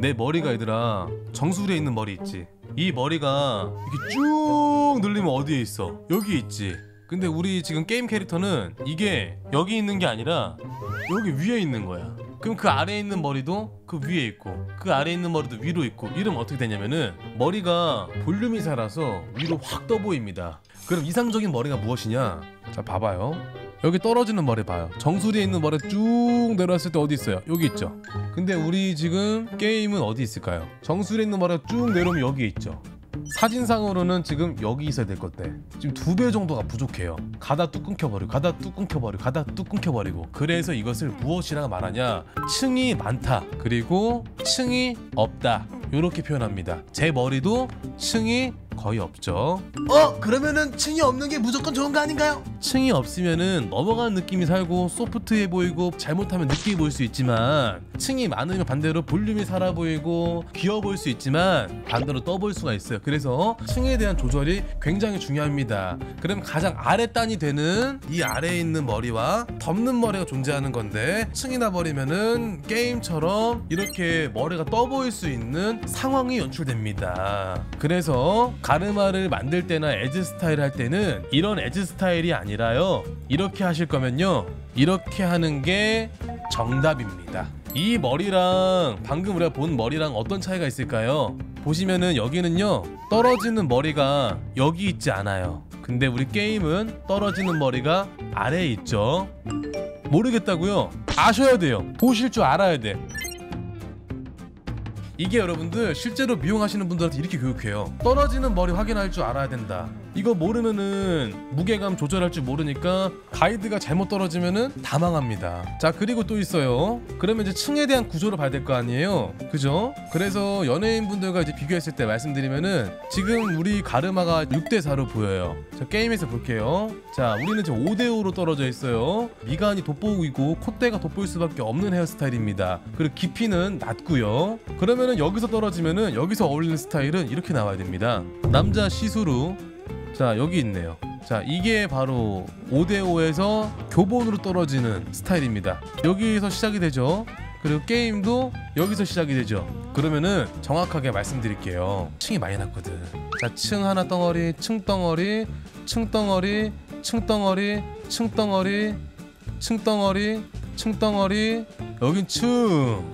내 머리가 얘들아 정수리에 있는 머리 있지? 이 머리가 이렇게 쭉 늘리면 어디에 있어? 여기 있지? 근데 우리 지금 게임 캐릭터는 이게 여기 있는 게 아니라 여기 위에 있는 거야. 그럼 그 아래에 있는 머리도 그 위에 있고 그 아래에 있는 머리도 위로 있고 이러면 어떻게 되냐면은 머리가 볼륨이 살아서 위로 확 떠 보입니다. 그럼 이상적인 머리가 무엇이냐? 자 봐봐요. 여기 떨어지는 머리 봐요. 정수리에 있는 머리 쭉 내려왔을 때 어디 있어요? 여기 있죠. 근데 우리 지금 게임은 어디 있을까요? 정수리에 있는 머리가 쭉 내려오면 여기에 있죠. 사진상으로는 지금 여기 있어야 될 건데 지금 2배 정도가 부족해요. 가다 뚝 끊겨버리고 가다 뚝 끊겨버리고 가다 뚝 끊겨버리고. 그래서 이것을 무엇이라고 말하냐? 층이 많다 그리고 층이 없다 이렇게 표현합니다. 제 머리도 층이 거의 없죠. 그러면은 층이 없는 게 무조건 좋은 거 아닌가요? 층이 없으면은 넘어가는 느낌이 살고 소프트해 보이고 잘못하면 느끼해 보일 수 있지만 층이 많으면 반대로 볼륨이 살아 보이고 귀여워 보일 수 있지만 반대로 떠 보일 수가 있어요. 그래서 층에 대한 조절이 굉장히 중요합니다. 그럼 가장 아랫단이 되는 이 아래에 있는 머리와 덮는 머리가 존재하는 건데 층이 나버리면은 게임처럼 이렇게 머리가 떠 보일 수 있는 상황이 연출됩니다. 그래서 가르마를 만들 때나 에즈 스타일 할 때는 이런 에즈 스타일이 아니라요 이렇게 하실 거면요 이렇게 하는 게 정답입니다. 이 머리랑 방금 우리가 본 머리랑 어떤 차이가 있을까요? 보시면은 여기는요 떨어지는 머리가 여기 있지 않아요. 근데 우리 게임은 떨어지는 머리가 아래에 있죠. 모르겠다고요? 아셔야 돼요. 보실 줄 알아야 돼. 이게 여러분들 실제로 미용하시는 분들한테 이렇게 교육해요. 떨어지는 머리 확인할 줄 알아야 된다. 이거 모르면은 무게감 조절할 줄 모르니까 가이드가 잘못 떨어지면은 다 망합니다. 자 그리고 또 있어요. 그러면 이제 층에 대한 구조를 봐야 될 거 아니에요, 그죠? 그래서 연예인분들과 이제 비교했을 때 말씀드리면은 지금 우리 가르마가 6대4로 보여요. 자 게임에서 볼게요. 자 우리는 지금 5대5로 떨어져 있어요. 미간이 돋보이고 콧대가 돋보일 수밖에 없는 헤어스타일입니다. 그리고 깊이는 낮고요. 그러면은 여기서 떨어지면은 여기서 어울리는 스타일은 이렇게 나와야 됩니다. 남자 시스루. 자 여기 있네요. 자 이게 바로 5대5에서 교본으로 떨어지는 스타일입니다. 여기서 시작이 되죠. 그리고 게임도 여기서 시작이 되죠. 그러면은 정확하게 말씀드릴게요. 층이 많이 났거든. 자 층 하나 덩어리, 층 덩어리, 층 덩어리, 층 덩어리, 층 덩어리, 층 덩어리, 층 덩어리. 여긴 층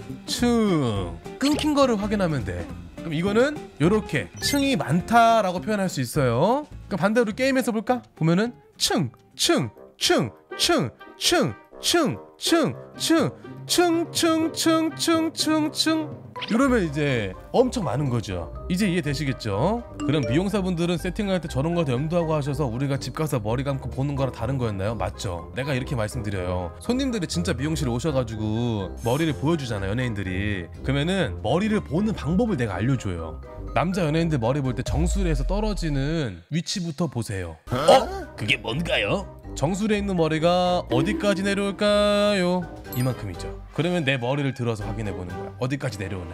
끊긴 거를 확인하면 돼. 그럼 이거는 이렇게 층이 많다라고 표현할 수 있어요. 그럼 반대로 게임에서 볼까? 보면은 층 이러면 이제 엄청 많은 거죠. 이제 이해되시겠죠? 그럼 미용사분들은 세팅할 때 저런 걸 염두하고 하셔서 우리가 집 가서 머리 감고 보는 거랑 다른 거였나요? 맞죠? 내가 이렇게 말씀드려요. 손님들이 진짜 미용실에 오셔가지고 머리를 보여주잖아요, 연예인들이. 그러면은 머리를 보는 방법을 내가 알려줘요. 남자 연예인들 머리 볼 때 정수리에서 떨어지는 위치부터 보세요. 그게 뭔가요? 정수리에 있는 머리가 어디까지 내려올까요? 이만큼이죠. 그러면 내 머리를 들어서 확인해보는 거야. 어디까지 내려오나?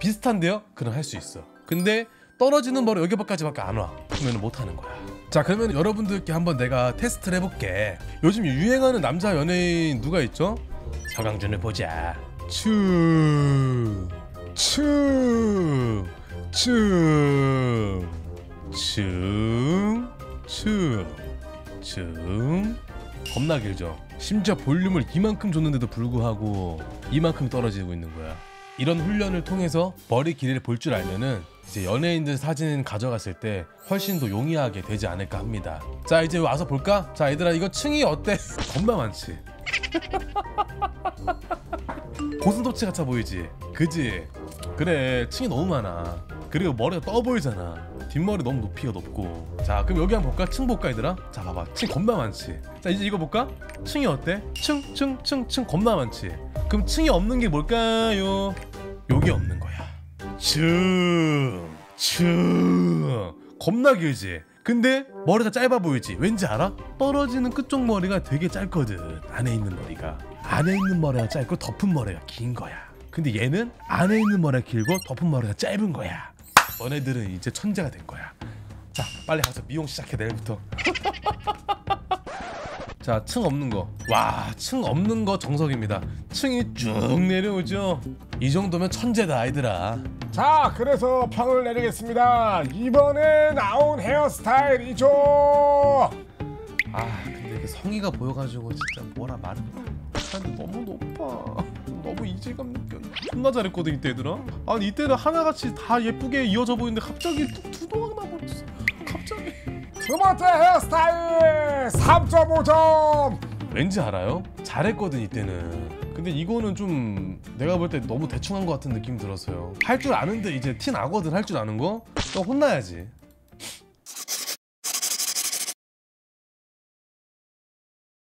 비슷한데요? 그럼 할 수 있어. 근데 떨어지는 머리 여기까지밖에 안 와. 그러면 못하는 거야. 자 그러면 여러분들께 한번 내가 테스트를 해볼게. 요즘 유행하는 남자 연예인 누가 있죠? 서강준을 보자. 층 겁나 길죠. 심지어 볼륨을 이만큼 줬는데도 불구하고 이만큼 떨어지고 있는 거야. 이런 훈련을 통해서 머리 길이를 볼 줄 알면은 이제 연예인들 사진 가져갔을 때 훨씬 더 용이하게 되지 않을까 합니다. 자 이제 와서 볼까? 자 얘들아 이거 층이 어때? 겁나 많지? 고슴도치가 차 보이지? 그지? 그래 층이 너무 많아. 그리고 머리가 떠 보이잖아. 뒷머리 너무 높이가 높고. 자 그럼 여기 한번 볼까? 층 볼까 얘들아? 자 봐봐 층 겁나 많지? 자 이제 이거 볼까? 층이 어때? 층 겁나 많지? 그럼 층이 없는 게 뭘까요? 여기 없는 거야. 층 겁나 길지? 근데 머리가 짧아 보이지? 왠지 알아? 떨어지는 끝쪽 머리가 되게 짧거든. 안에 있는 머리가 짧고 덮은 머리가 긴 거야. 근데 얘는 안에 있는 머리가 길고 덮은 머리가 짧은 거야. 너네들은 이제 천재가 된 거야. 자 빨리 가서 미용 시작해 내일부터. 자, 층 없는 거. 와, 층 없는 거 정석입니다. 층이 쭉 내려오죠. 이 정도면 천재다, 아이들아. 자, 그래서 평을 내리겠습니다. 이번에 나온 헤어스타일이죠. 아, 근데 이게 성의가 보여가지고 진짜 뭐라 말은 못해. 너무 높아. 너무 이질감 느껴. 존나 잘했거든 이때 얘들아. 아니 이때는 하나같이 다 예쁘게 이어져 보이는데 갑자기 두동강 나버렸어. 갑자기. 두 번째 헤어스타일 3.5점. 왠지 알아요? 잘했거든 이때는. 근데 이거는 좀 내가 볼 때 너무 대충한 것 같은 느낌이 들었어요. 할 줄 아는데 이제 티 나거든, 할 줄 아는 거. 또 혼나야지.